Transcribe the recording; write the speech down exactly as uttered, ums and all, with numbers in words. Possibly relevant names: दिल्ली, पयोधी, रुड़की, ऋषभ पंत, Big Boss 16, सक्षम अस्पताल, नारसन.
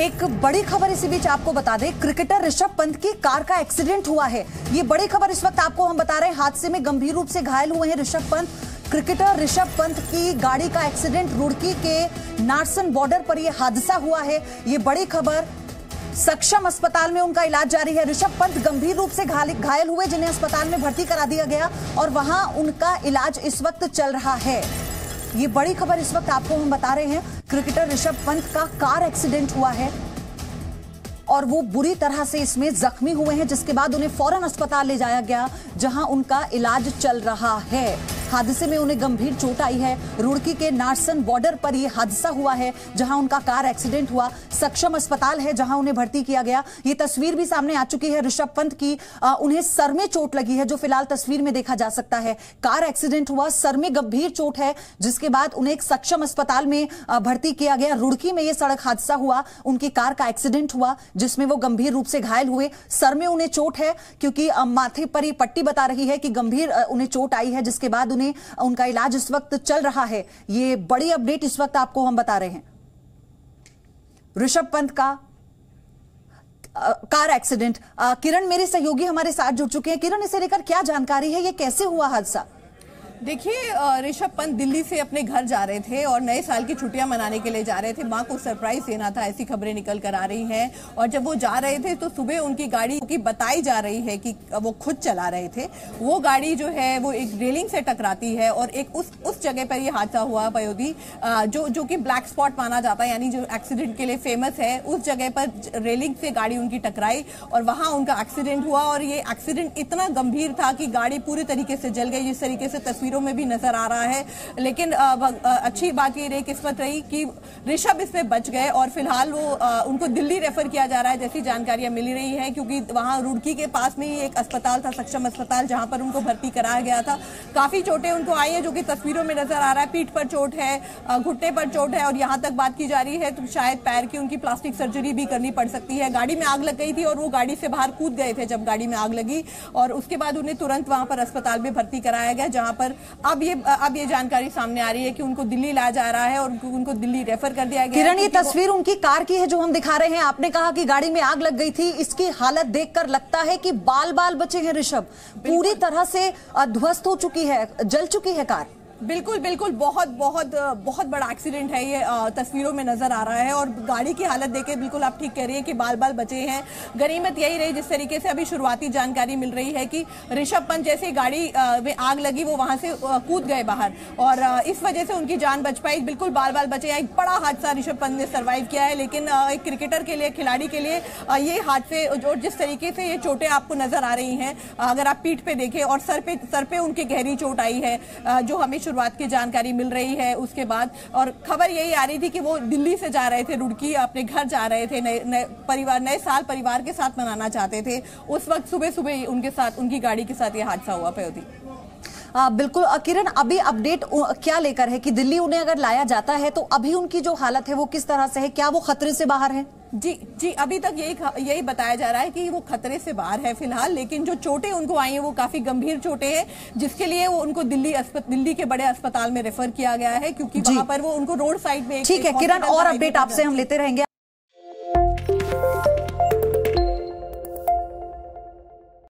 एक बड़ी खबर इसी बीच आपको बता दें, क्रिकेटर ऋषभ पंत की कार का एक्सीडेंट हुआ है। ये बड़ी खबर इस वक्त आपको हम बता रहे हैं। हादसे में गंभीर रूप से घायल हुए हैं ऋषभ पंत। क्रिकेटर ऋषभ पंत की गाड़ी का एक्सीडेंट रुड़की के नारसन बॉर्डर पर यह हादसा हुआ है। ये बड़ी खबर, सक्षम अस्पताल में उनका इलाज जारी है। ऋषभ पंत गंभीर रूप से घायल हुए, जिन्हें अस्पताल में भर्ती करा दिया गया और वहां उनका इलाज इस वक्त चल रहा है। ये बड़ी खबर इस वक्त आपको हम बता रहे हैं। क्रिकेटर ऋषभ पंत का कार एक्सीडेंट हुआ है और वो बुरी तरह से इसमें जख्मी हुए हैं, जिसके बाद उन्हें फौरन अस्पताल ले जाया गया जहां उनका इलाज चल रहा है। हादसे में उन्हें गंभीर चोट आई है। रुड़की के नारसन बॉर्डर पर यह हादसा हुआ है, जहां उनका कार एक्सीडेंट हुआ। सक्षम अस्पताल है जहां उन्हें भर्ती किया गया। ये तस्वीर भी सामने आ चुकी है ऋषभ पंत की। आ, उन्हें सर में चोट लगी है, जो फिलहाल तस्वीर में देखा जा सकता है। कार एक्सीडेंट हुआ, सर में गंभीर चोट है, जिसके बाद उन्हें एक सक्षम अस्पताल में आ, भर्ती किया गया। रुड़की में यह सड़क हादसा हुआ, उनकी कार का एक्सीडेंट हुआ, जिसमें वो गंभीर रूप से घायल हुए। सर में उन्हें चोट है, क्योंकि माथे पर ये पट्टी बता रही है कि गंभीर उन्हें चोट आई है, जिसके बाद उनका इलाज इस वक्त चल रहा है। ये बड़ी अपडेट इस वक्त आपको हम बता रहे हैं। ऋषभ पंत का कार एक्सीडेंट। किरण मेरे सहयोगी हमारे साथ जुड़ चुके हैं। किरण, इसे लेकर क्या जानकारी है, ये कैसे हुआ हादसा? देखिए, ऋषभ पंत दिल्ली से अपने घर जा रहे थे और नए साल की छुट्टियां मनाने के लिए जा रहे थे। मां को सरप्राइज देना था, ऐसी खबरें निकल कर आ रही हैं। और जब वो जा रहे थे तो सुबह उनकी गाड़ी की बताई जा रही है कि वो खुद चला रहे थे, वो गाड़ी जो है वो एक रेलिंग से टकराती है और एक उस उस जगह पर यह हादसा हुआ। पयोधी जो जो कि ब्लैक स्पॉट माना जाता है, यानी जो एक्सीडेंट के लिए फेमस है, उस जगह पर रेलिंग से गाड़ी उनकी टकराई और वहाँ उनका एक्सीडेंट हुआ। और ये एक्सीडेंट इतना गंभीर था कि गाड़ी पूरी तरीके से जल गई, जिस तरीके से तस्वीर में भी नजर आ रहा है। लेकिन आ, आ, अच्छी बात ये रही, किस्मत रही कि ऋषभ इसमें बच गए और फिलहाल वो आ, उनको दिल्ली रेफर किया जा रहा है, जैसी जानकारियां मिल रही है, क्योंकि वहां रुड़की के पास में ही एक अस्पताल था, सक्षम अस्पताल, जहां पर उनको भर्ती कराया गया था। काफी चोटें उनको आई है, जो कि तस्वीरों में नजर आ रहा है। पीठ पर चोट है, घुटने पर चोट है और यहां तक बात की जा रही है तो शायद पैर की उनकी प्लास्टिक सर्जरी भी करनी पड़ सकती है। गाड़ी में आग लग गई थी और वो गाड़ी से बाहर कूद गए थे जब गाड़ी में आग लगी, और उसके बाद उन्हें तुरंत वहां पर अस्पताल में भर्ती कराया गया, जहां पर अब ये अब ये जानकारी सामने आ रही है कि उनको दिल्ली लाया जा रहा है और उनको, उनको दिल्ली रेफर कर दिया गया। किरण, ये तस्वीर उनकी कार की है जो हम दिखा रहे हैं। आपने कहा कि गाड़ी में आग लग गई थी, इसकी हालत देखकर लगता है कि बाल बाल बचे हैं ऋषभ। पूरी तरह से ध्वस्त हो चुकी है, जल चुकी है कार। बिल्कुल बिल्कुल, बहुत बहुत बहुत बड़ा एक्सीडेंट है, ये तस्वीरों में नजर आ रहा है। और गाड़ी की हालत देख के बिल्कुल आप ठीक कह रही है कि बाल बाल बचे हैं। गनीमत यही रही, जिस तरीके से अभी शुरुआती जानकारी मिल रही है कि ऋषभ पंत जैसे गाड़ी में आग लगी वो वहां से कूद गए बाहर और इस वजह से उनकी जान बच पाई। बिल्कुल बाल बाल बचे हैं। एक बड़ा हादसा ऋषभ पंत ने सर्वाइव किया है, लेकिन एक क्रिकेटर के लिए, खिलाड़ी के लिए ये हादसे और जिस तरीके से ये चोटें आपको नजर आ रही हैं, अगर आप पीठ पे देखें और सर पे सर पे उनकी गहरी चोट आई है, जो हमें शुरुआत की जानकारी मिल रही है उसके बाद। और खबर यही आ रही थी कि वो दिल्ली से जा रहे थे, रुड़की अपने घर जा रहे थे, नए नए परिवार नए साल परिवार के साथ मनाना चाहते थे। उस वक्त सुबह सुबह उनके साथ उनकी गाड़ी के साथ ये हादसा हुआ। पयोधी, बिल्कुल किरण, अभी अपडेट क्या लेकर है कि दिल्ली उन्हें अगर लाया जाता है तो अभी उनकी जो हालत है वो किस तरह से है, क्या वो खतरे से बाहर है? जी जी, अभी तक यही यही बताया जा रहा है कि वो खतरे से बाहर है फिलहाल, लेकिन जो चोटें उनको आई हैं वो काफी गंभीर चोटें हैं, जिसके लिए वो उनको दिल्ली दिल्ली के बड़े अस्पताल में रेफर किया गया है, क्योंकि वहां पर वो उनको रोड साइड में। ठीक है किरण, और अपडेट आपसे हम लेते रहेंगे।